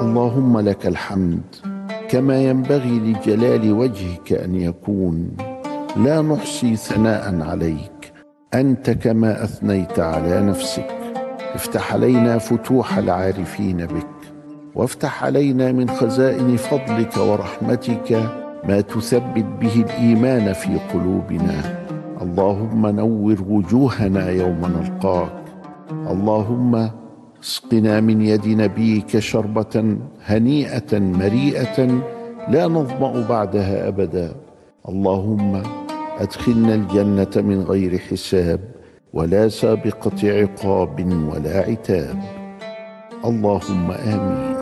اللهم لك الحمد كما ينبغي لجلال وجهك أن يكون، لا نحصي ثناء عليك، أنت كما أثنيت على نفسك. افتح علينا فتوح العارفين بك، وافتح علينا من خزائن فضلك ورحمتك ما تثبت به الإيمان في قلوبنا. اللهم نور وجوهنا يوم نلقاك، اللهم اسقنا من يد نبيك شربة هنيئة مريئة لا نظمأ بعدها أبدا. اللهم أدخلنا الجنة من غير حساب ولا سابقة عقاب ولا عتاب. اللهم آمين.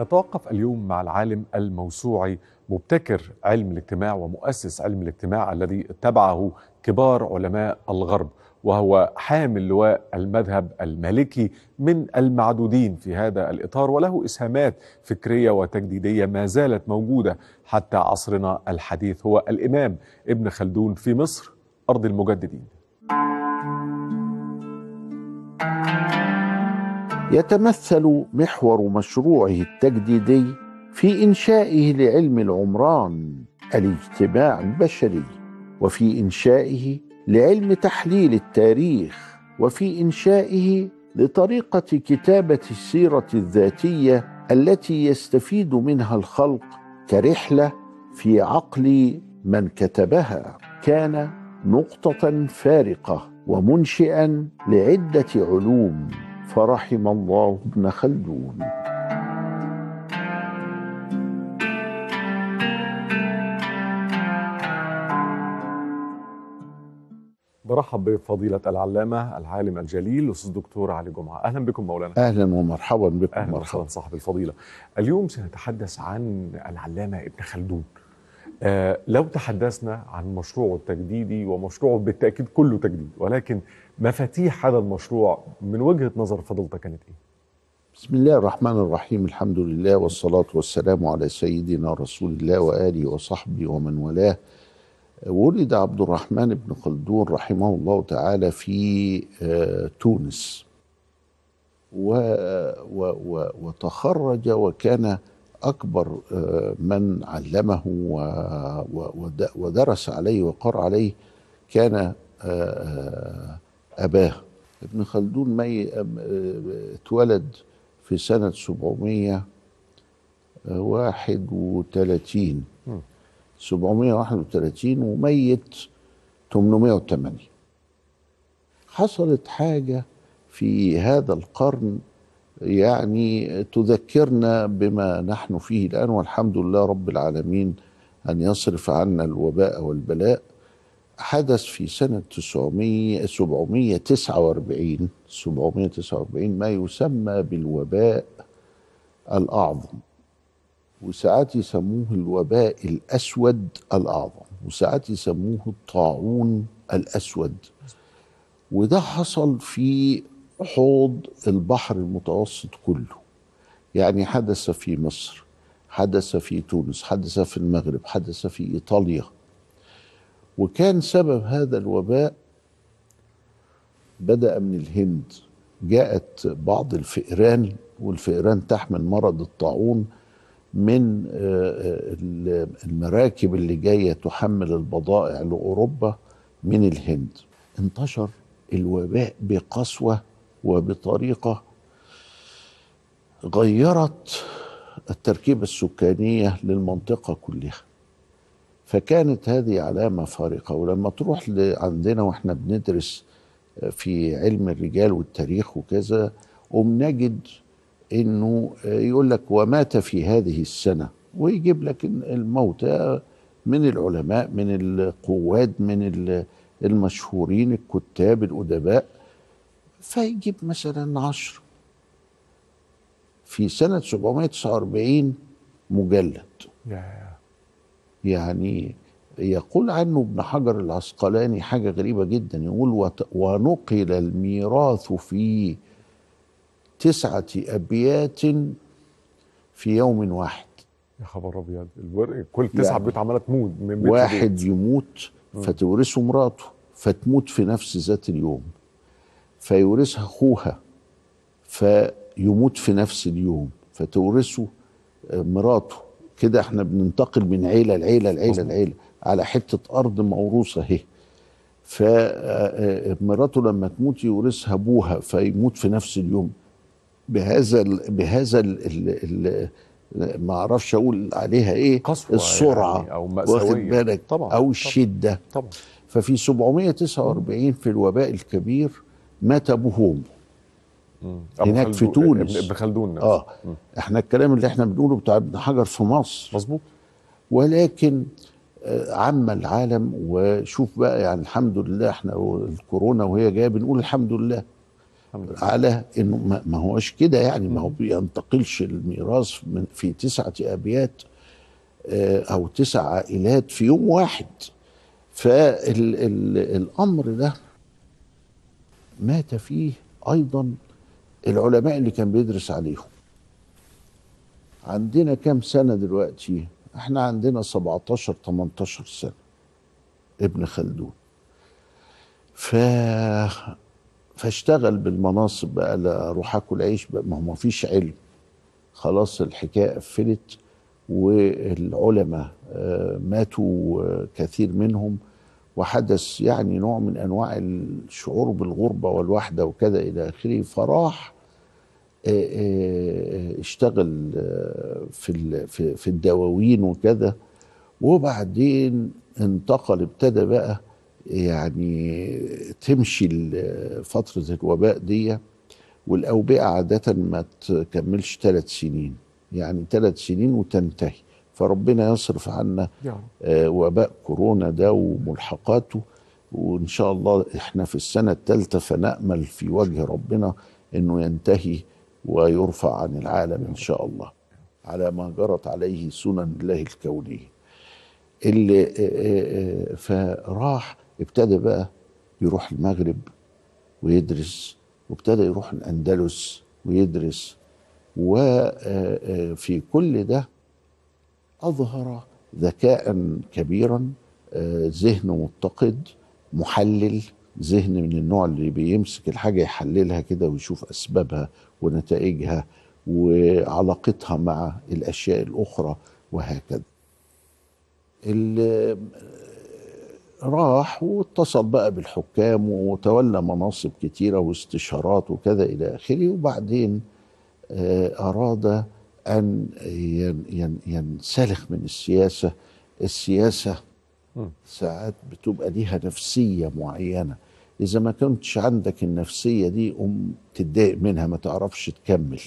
نتوقف اليوم مع العالم الموسوعي، مبتكر علم الاجتماع ومؤسس علم الاجتماع الذي اتبعه كبار علماء الغرب، وهو حامل لواء المذهب المالكي من المعدودين في هذا الإطار، وله إسهامات فكرية وتجديدية ما زالت موجودة حتى عصرنا الحديث. هو الإمام ابن خلدون في مصر أرض المجددين. يتمثل محور مشروعه التجديدي في إنشائه لعلم العمران الاجتماع البشري، وفي إنشائه لعلم تحليل التاريخ، وفي إنشائه لطريقة كتابة السيرة الذاتية التي يستفيد منها الخلق كرحلة في عقل من كتبها. كان نقطة فارقة ومنشئا لعدة علوم، فرحم الله ابن خلدون. برحب بفضيلة العلامة العالم الجليل الأستاذ الدكتور علي جمعة. أهلا بكم مولانا. أهلا ومرحبا بكم. أهلا وسهلا صاحب الفضيلة. اليوم سنتحدث عن العلامة ابن خلدون. لو تحدثنا عن مشروعه التجديدي، ومشروعه بالتأكيد كله تجديد، ولكن مفاتيح هذا المشروع من وجهة نظر فضلتك كانت إيه؟ بسم الله الرحمن الرحيم، الحمد لله والصلاة والسلام على سيدنا رسول الله وآله وصحبه ومن والاه. ولد عبد الرحمن بن خلدون رحمه الله تعالى في تونس، وتخرج وكان أكبر من علمه ودرس عليه وقرأ عليه كان أباه. ابن خلدون اتولد في سنة 731 وميت 808. حصلت حاجة في هذا القرن يعني تذكرنا بما نحن فيه الآن، والحمد لله رب العالمين أن يصرف عنا الوباء والبلاء. حدث في سنة 749 ما يسمى بالوباء الأعظم، وساعات يسموه الوباء الأسود الأعظم، وساعات يسموه الطاعون الأسود. وده حصل في حوض البحر المتوسط كله، يعني حدث في مصر، حدث في تونس، حدث في المغرب، حدث في إيطاليا. وكان سبب هذا الوباء بدأ من الهند، جاءت بعض الفئران، والفئران تحمل مرض الطاعون من المراكب اللي جاية تحمل البضائع لأوروبا من الهند. انتشر الوباء بقسوة وبطريقة غيرت التركيبة السكانية للمنطقة كلها، فكانت هذه علامة فارقة. ولما تروح عندنا وإحنا بندرس في علم الرجال والتاريخ وكذا، نجد انه يقول لك ومات في هذه السنة، ويجيب لك الموتى من العلماء من القواد من المشهورين الكتاب الأدباء، فيجيب مثلا 10 في سنة 749 مجلد. يعني يقول عنه ابن حجر العسقلاني حاجة غريبة جدا، يقول ونقل الميراث في 9 أبيات في يوم واحد. يا خبر أبيض، كل 9 بيوت عمالة تموت، واحد يموت فتورثه مراته فتموت في نفس ذات اليوم، فيورثها أخوها فيموت في نفس اليوم فتورثه مراته. كده احنا بننتقل من عيلة لعيلة لعيلة لعيلة على حتة أرض موروثة اهي. فمراته لما تموت يورثها أبوها فيموت في نفس اليوم. بهذا ما اعرفش اقول عليها ايه، السرعه يعني او مأساوية او الشده. طبعا. ففي 749 في الوباء الكبير مات ابو هوم هناك في تونس، ابن خلدون. احنا الكلام اللي احنا بنقوله بتاع ابن حجر في مصر مظبوط، ولكن عم العالم. وشوف بقى يعني الحمد لله احنا الكورونا وهي جايه بنقول الحمد لله على انه ما هوش كده، يعني ما هو بينتقلش الميراث في 9 ابيات او 9 عائلات في يوم واحد. فالامر ده مات فيه ايضا العلماء اللي كان بيدرس عليهم. عندنا كام سنه دلوقتي؟ احنا عندنا 17 18 سنه ابن خلدون. فاشتغل بالمناصب بقى، لا اروح اكل عيش بقى، ما هو ما فيش علم خلاص، الحكايه قفلت. والعلماء ماتوا كثير منهم، وحدث يعني نوع من انواع الشعور بالغربه والوحده وكذا الى اخره. فراح اشتغل في الدواوين وكذا، وبعدين انتقل. ابتدى بقى يعني تمشي فترة الوباء دي، والأوبئة عادة ما تكملش 3 سنين، يعني 3 سنين وتنتهي. فربنا يصرف عنا وباء كورونا ده وملحقاته، وإن شاء الله إحنا في السنة الثالثة، فنأمل في وجه ربنا إنه ينتهي ويرفع عن العالم إن شاء الله على ما جرت عليه سنن الله الكونية. اللي فراح ابتدى بقى يروح المغرب ويدرس، وابتدى يروح الأندلس ويدرس. وفي كل ده أظهر ذكاء كبيرا، ذهن متقد محلل، ذهن من النوع اللي بيمسك الحاجة يحللها كده ويشوف أسبابها ونتائجها وعلاقتها مع الأشياء الأخرى وهكذا. اللي راح واتصل بقى بالحكام وتولى مناصب كتيرة واستشارات وكذا إلى آخره. وبعدين أراد أن ينسلخ من السياسة. السياسة ساعات بتبقى ليها نفسية معينة، إذا ما كنتش عندك النفسية دي تتضايق منها، ما تعرفش تكمل.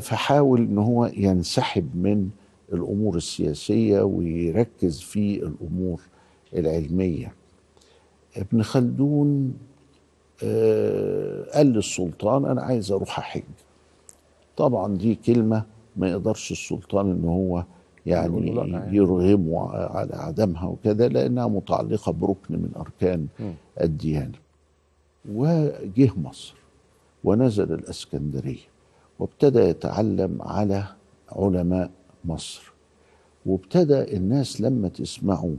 فحاول إن هو ينسحب من الأمور السياسية ويركز في الأمور العلمية. ابن خلدون قال للسلطان أنا عايز أروح أحج. طبعا دي كلمة ما يقدرش السلطان إن هو يعني يرغمه على عدمها وكذا، لأنها متعلقة بركن من أركان الديانة. وجه مصر ونزل الإسكندرية، وابتدى يتعلم على علماء مصر. وابتدى الناس لما تسمعه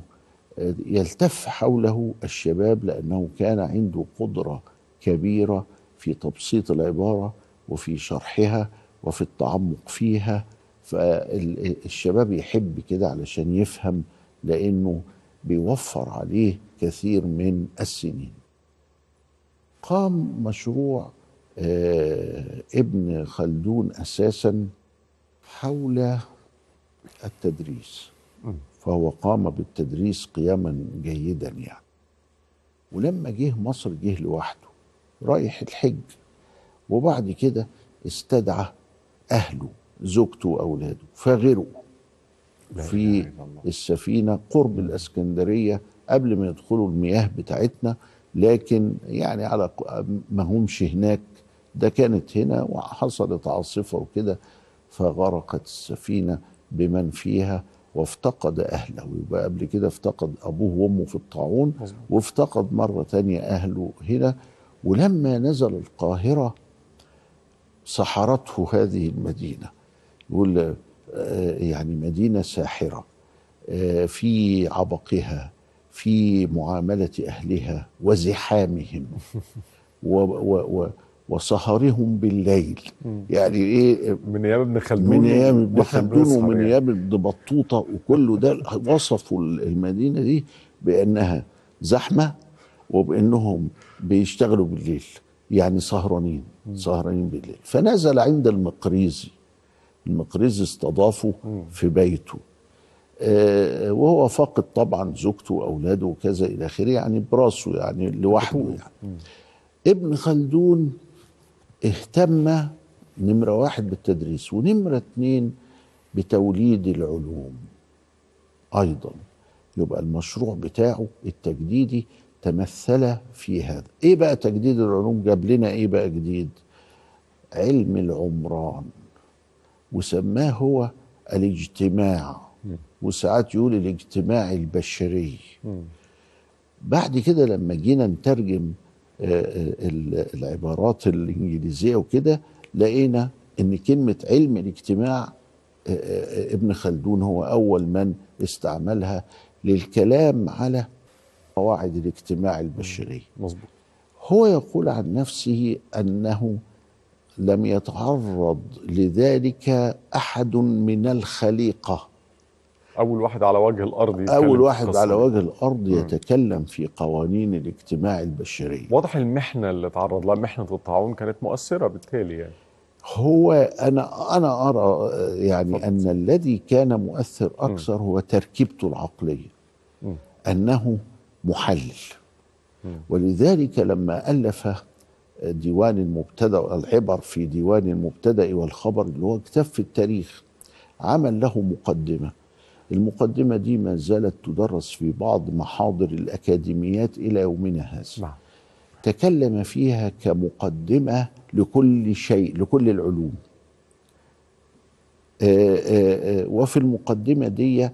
يلتف حوله الشباب، لأنه كان عنده قدرة كبيرة في تبسيط العبارة وفي شرحها وفي التعمق فيها. فالشباب يحب كده علشان يفهم، لأنه بيوفر عليه كثير من السنين. قام مشروع ابن خلدون أساسا حول التدريس، فهو قام بالتدريس قياما جيدا يعني. ولما جه مصر جه لوحده رايح الحج، وبعد كده استدعى أهله، زوجته وأولاده، فغروا في السفينة قرب الإسكندرية قبل ما يدخلوا المياه بتاعتنا، لكن يعني على ما همش هناك، ده كانت هنا وحصلت عاصفة وكده، فغرقت السفينة بمن فيها وافتقد أهله. يبقى قبل كده افتقد أبوه وأمه في الطاعون، وافتقد مرة تانية أهله هنا. ولما نزل القاهرة سحرته هذه المدينة، يقول يعني مدينة ساحرة في عبقها، في معاملة أهلها وزحامهم وسهرهم بالليل. يعني ايه؟ من ايام ابن خلدون، ومن ايام ابن بطوطه، وكله ده وصفوا المدينه دي بانها زحمه وبانهم بيشتغلوا بالليل، يعني سهرانين بالليل. فنزل عند المقريزي، استضافه في بيته، وهو فاقد طبعا زوجته واولاده وكذا الى اخره، يعني براسه، يعني لوحده. يعني ابن خلدون اهتم نمرة 1 بالتدريس، ونمرة 2 بتوليد العلوم أيضا. يبقى المشروع بتاعه التجديدي تمثل في هذا. إيه بقى تجديد العلوم؟ جاب لنا إيه بقى جديد؟ علم العمران، وسماه هو الاجتماع، وساعات يقول الاجتماع البشري. بعد كده لما جينا نترجم العبارات الإنجليزية وكده، لقينا إن كلمة علم الاجتماع ابن خلدون هو أول من استعملها للكلام على قواعد الاجتماع البشري. مظبوط. هو يقول عن نفسه أنه لم يتعرض لذلك أحد من الخليقة، أول واحد على وجه الأرض يتكلم، يتكلم في قوانين الاجتماع البشري. واضح المحنة اللي تعرض لها، محنة الطاعون، كانت مؤثرة بالتالي. يعني هو أنا أرى يعني أن الذي كان مؤثر أكثر هو تركيبته العقلية، أنه محلل. ولذلك لما ألف ديوان المبتدأ، العبر في ديوان المبتدأ والخبر اللي هو كتاب في التاريخ، عمل له مقدمة. المقدمة دي ما زالت تدرس في بعض محاضر الأكاديميات إلى يومنا هذا. تكلم فيها كمقدمة لكل شيء، لكل العلوم. وفي المقدمة دي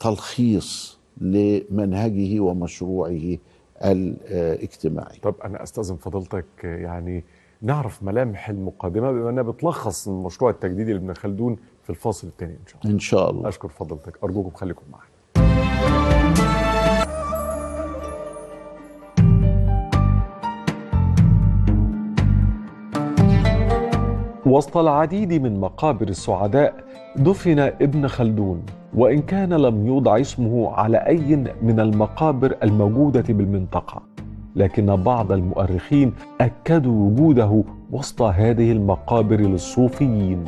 تلخيص لمنهجه ومشروعه الاجتماعي. طب أنا أستأذن فضلتك، يعني نعرف ملامح المقدمة بما أنها بتلخص المشروع التجديدي لابن خلدون في الفاصل الثاني إن شاء الله. إن شاء الله. أشكر فضلتك، أرجوكم خليكم معنا. وسط العديد من مقابر السعداء دفن ابن خلدون، وإن كان لم يوضع اسمه على أي من المقابر الموجودة بالمنطقة، لكن بعض المؤرخين أكدوا وجوده وسط هذه المقابر للصوفيين.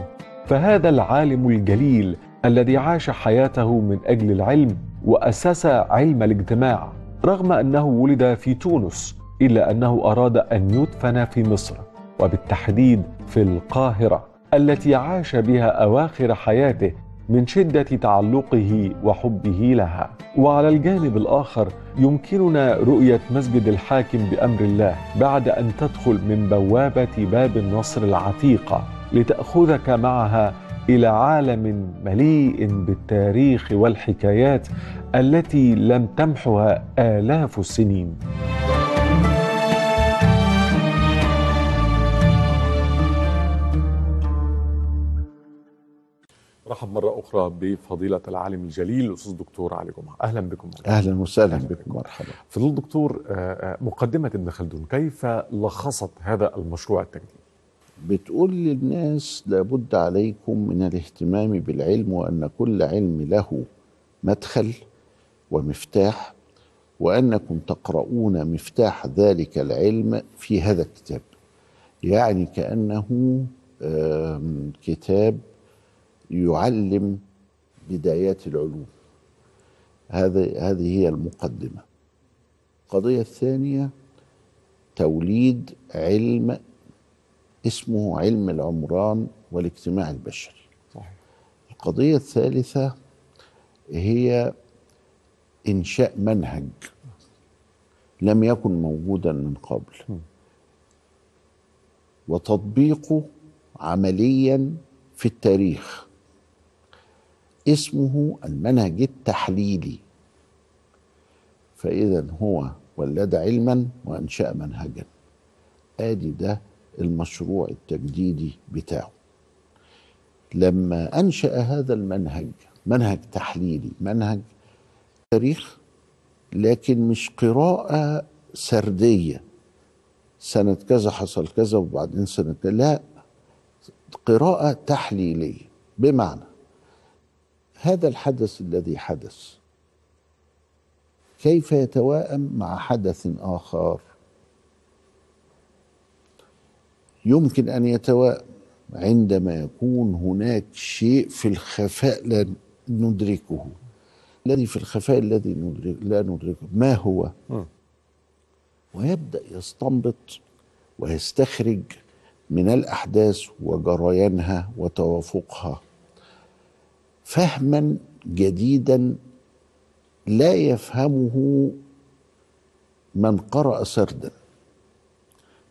فهذا العالم الجليل الذي عاش حياته من أجل العلم وأسس علم الاجتماع، رغم أنه ولد في تونس، إلا أنه أراد أن يدفن في مصر، وبالتحديد في القاهرة التي عاش بها أواخر حياته من شدة تعلقه وحبه لها. وعلى الجانب الآخر يمكننا رؤية مسجد الحاكم بأمر الله بعد أن تدخل من بوابة باب النصر العتيقة، لتأخذك معها إلى عالم مليء بالتاريخ والحكايات التي لم تمحها آلاف السنين. رحب مرة أخرى بفضيلة العالم الجليل الأستاذ الدكتور علي جمعة. أهلا بكم. أهلا وسهلا بكم. مرحبا. فضيلة الدكتور، مقدمة ابن خلدون كيف لخصت هذا المشروع التجديدي؟ بتقول للناس لابد عليكم من الاهتمام بالعلم، وأن كل علم له مدخل ومفتاح، وأنكم تقرؤون مفتاح ذلك العلم في هذا الكتاب. يعني كأنه كتاب يعلم بدايات العلوم. هذه هي المقدمة. القضية الثانية توليد علم اسمه علم العمران والاجتماع البشري. صحيح. القضية الثالثة هي إنشاء منهج لم يكن موجودا من قبل وتطبيقه عمليا في التاريخ، اسمه المنهج التحليلي. فإذا هو ولد علما وأنشأ منهجا، آدي ده المشروع التجديدي بتاعه. لما أنشأ هذا المنهج، منهج تحليلي، منهج تاريخ، لكن مش قراءة سردية سنة كذا حصل كذا وبعدين سنة كذا، لا، قراءة تحليلية. بمعنى هذا الحدث الذي حدث كيف يتواءم مع حدث آخر؟ يمكن أن يتواءم عندما يكون هناك شيء في الخفاء لا ندركه. الذي في الخفاء الذي لا ندركه ما هو؟ ويبدأ يستنبط ويستخرج من الأحداث وجريانها وتوافقها فهما جديدا لا يفهمه من قرأ سردا.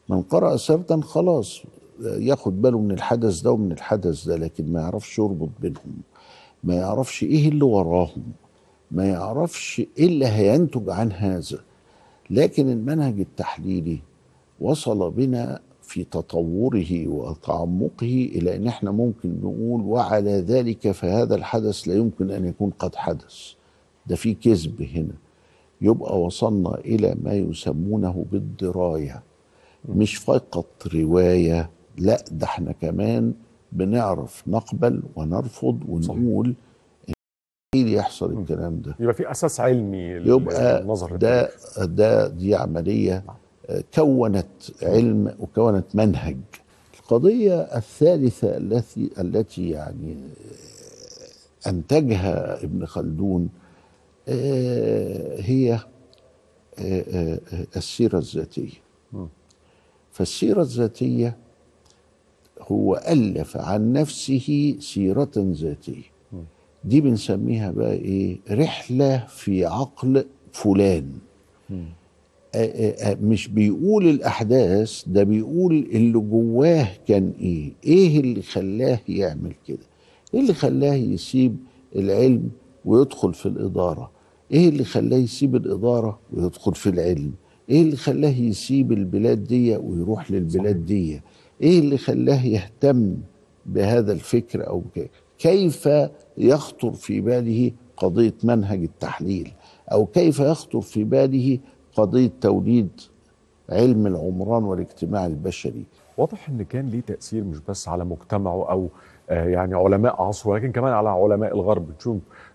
من قرأ سردا خلاص ياخد باله من الحدث ده ومن الحدث ده، لكن ما يعرفش يربط بينهم، ما يعرفش ايه اللي وراهم، ما يعرفش ايه اللي هينتج عن هذا. لكن المنهج التحليلي وصل بنا في تطوره وتعمقه إلى أن احنا ممكن نقول وعلى ذلك فهذا الحدث لا يمكن أن يكون قد حدث، ده في كذب هنا. يبقى وصلنا إلى ما يسمونه بالدراية، مش فقط رواية، لا ده احنا كمان بنعرف نقبل ونرفض ونقول إيه يحصل الكلام ده، يبقى في أساس علمي. يبقى دي عملية كونت علم وكونت منهج. القضية الثالثة التي يعني أنتجها ابن خلدون هي السيرة الذاتية. فالسيرة الذاتية هو ألف عن نفسه سيرة ذاتية، دي بنسميها بقى إيه؟ رحلة في عقل فلان. مش بيقول الأحداث، ده بيقول اللي جواه كان إيه، إيه اللي خلاه يعمل كده، إيه اللي خلاه يسيب العلم ويدخل في الإدارة، إيه اللي خلاه يسيب الإدارة ويدخل في العلم، إيه اللي خلاه يسيب البلاد دي ويروح للبلاد دي، إيه اللي خلاه يهتم بهذا الفكر أو كيف يخطر في باله قضية منهج التحليل، أو كيف يخطر في باله قضية توليد علم العمران والاجتماع البشري. واضح ان كان ليه تأثير مش بس على مجتمعه او يعني علماء عصره، لكن كمان على علماء الغرب.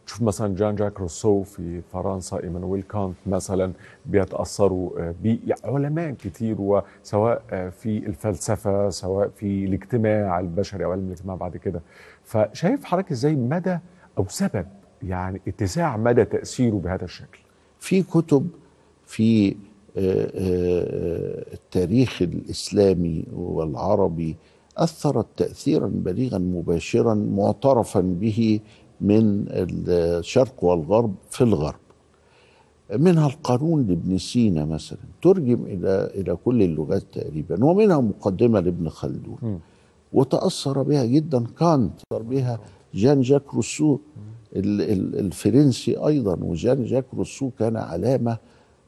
تشوف مثلا جان جاك روسو في فرنسا، ايمانويل كانت مثلا بيتأثروا بعلماء كتير، وسواء في الفلسفة سواء في الاجتماع البشري او علم الاجتماع بعد كده. فشايف حضرتك ازاي مدى او سبب يعني اتساع مدى تأثيره بهذا الشكل؟ في كتب في التاريخ الإسلامي والعربي أثرت تأثيرا بليغا مباشرا معترفا به من الشرق والغرب في الغرب، منها القانون لابن سينا مثلا، ترجم إلى كل اللغات تقريبا، ومنها مقدمة لابن خلدون، وتأثر بها جدا كانت، تأثر بها جان جاك روسو الفرنسي أيضا. وجان جاك روسو كان علامة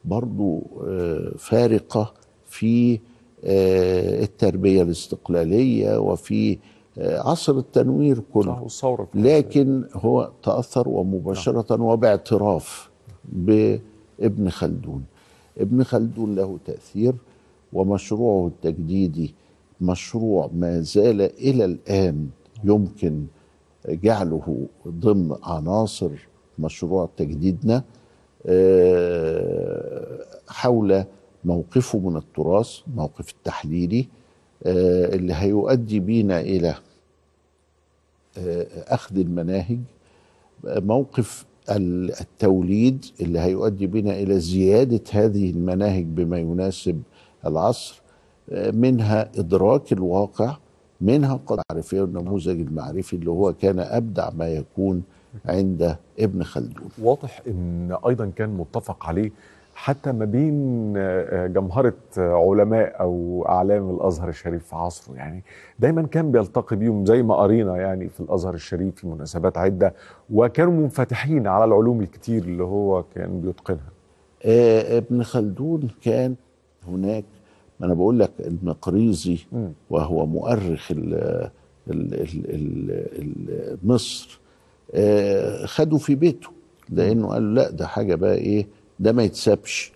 برضو فارقة في التربية الاستقلالية وفي عصر التنوير كله، لكن هو تأثر ومباشرة وباعتراف بابن خلدون. ابن خلدون له تأثير، ومشروعه التجديدي مشروع ما زال إلى الآن يمكن جعله ضمن عناصر مشروع تجديدنا حول موقفه من التراث، موقف التحليلي اللي هيؤدي بينا إلى أخذ المناهج، موقف التوليد اللي هيؤدي بينا إلى زيادة هذه المناهج بما يناسب العصر، منها إدراك الواقع، منها قد معرفية والنموذج المعرفي اللي هو كان أبدع ما يكون عند ابن خلدون. واضح أن أيضا كان متفق عليه حتى ما بين جمهرة علماء أو أعلام الأزهر الشريف في عصره، يعني دايما كان بيلتقي بيهم زي ما قرينا يعني في الأزهر الشريف في مناسبات عدة، وكانوا منفتحين على العلوم الكتير اللي هو كان بيتقنها. ابن خلدون كان هناك، ما أنا بقول لك المقريزي وهو مؤرخ مصر خدوا في بيته، لأنه قال لا ده حاجة بقى إيه ده ما يتسابش،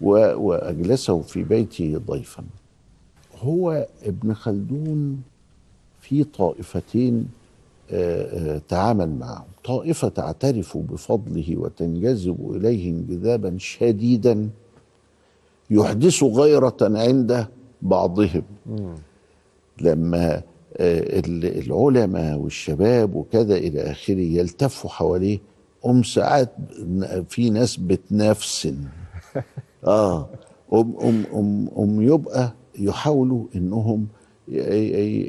وأجلسه في بيتي ضيفا. هو ابن خلدون في طائفتين تعامل معهم، طائفة تعترف بفضله وتنجذب إليه انجذابا شديدا يحدث غيرة عند بعضهم. لما العلماء والشباب وكذا إلى آخره يلتفوا حواليه، ساعات في ناس بتنافس يبقى يحاولوا انهم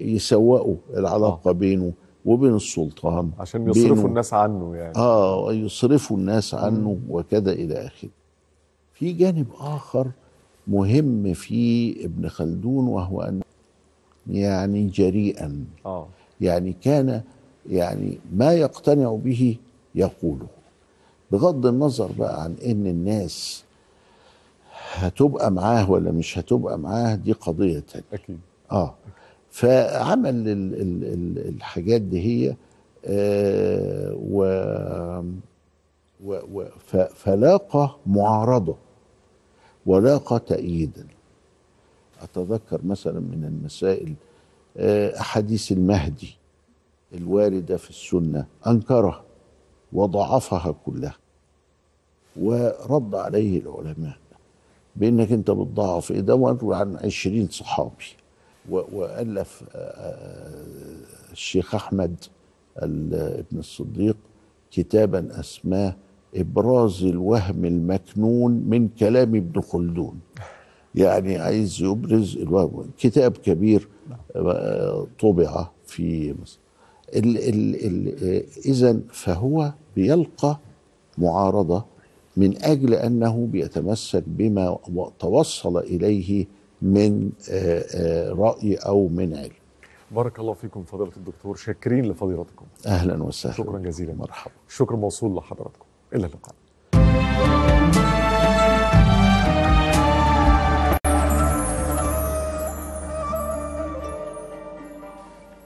يسوقوا العلاقه بينه وبين السلطان عشان يصرفوا الناس عنه، يعني يصرفوا الناس عنه وكذا الى اخره. في جانب اخر مهم في ابن خلدون، وهو ان يعني جريئا، يعني كان يعني ما يقتنع به يقوله، بغض النظر بقى عن ان الناس هتبقى معاه ولا مش هتبقى معاه، دي قضية تانية. أكيد. فعمل الحاجات دي هي فلاقى معارضة ولاقى تأييدا. أتذكر مثلا من المسائل أحاديث المهدي الواردة في السنة أنكرها وضعفها كلها، ورد عليه العلماء بانك انت بتضعف ايه ده عن 20 صحابي. والف الشيخ احمد ابن الصديق كتابا اسماه ابراز الوهم المكنون من كلام ابن خلدون، يعني عايز يبرز الوهم. كتاب كبير طبع في مصر. إذن فهو بيلقى معارضة من أجل أنه بيتمسك بما توصل إليه من رأي أو من علم. بارك الله فيكم فضيلة الدكتور، شاكرين لفضيلتكم. أهلا وسهلا، شكرا جزيلا، مرحبا. شكر موصول لحضراتكم، إلى اللقاء.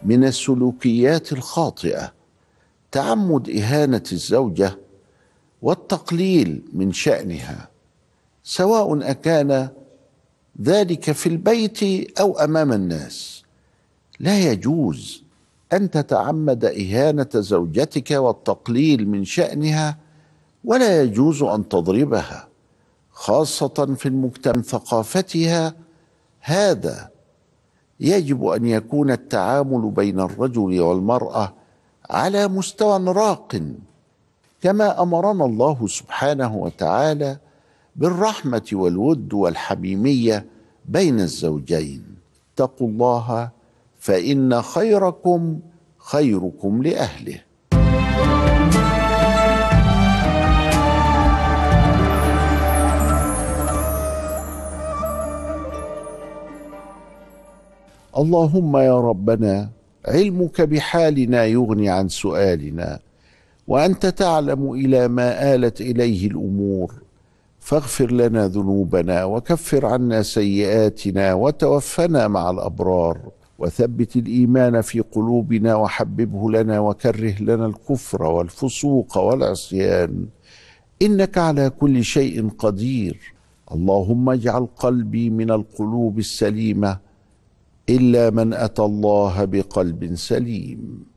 من السلوكيات الخاطئة تعمد إهانة الزوجة والتقليل من شأنها، سواء أكان ذلك في البيت أو أمام الناس. لا يجوز أن تتعمد إهانة زوجتك والتقليل من شأنها، ولا يجوز أن تضربها، خاصة في المجتمع ثقافتها. هذا يجب أن يكون التعامل بين الرجل والمرأة على مستوى راق، كما أمرنا الله سبحانه وتعالى بالرحمة والود والحميمية بين الزوجين. اتقوا الله فإن خيركم خيركم لأهله. اللهم يا ربنا علمك بحالنا يغني عن سؤالنا، وأنت تعلم إلى ما آلت إليه الأمور، فاغفر لنا ذنوبنا وكفر عنا سيئاتنا وتوفنا مع الأبرار، وثبت الإيمان في قلوبنا وحببه لنا وكره لنا الكفر والفسوق والعصيان، إنك على كل شيء قدير. اللهم اجعل قلبي من القلوب السليمة إلا من أتى الله بقلب سليم.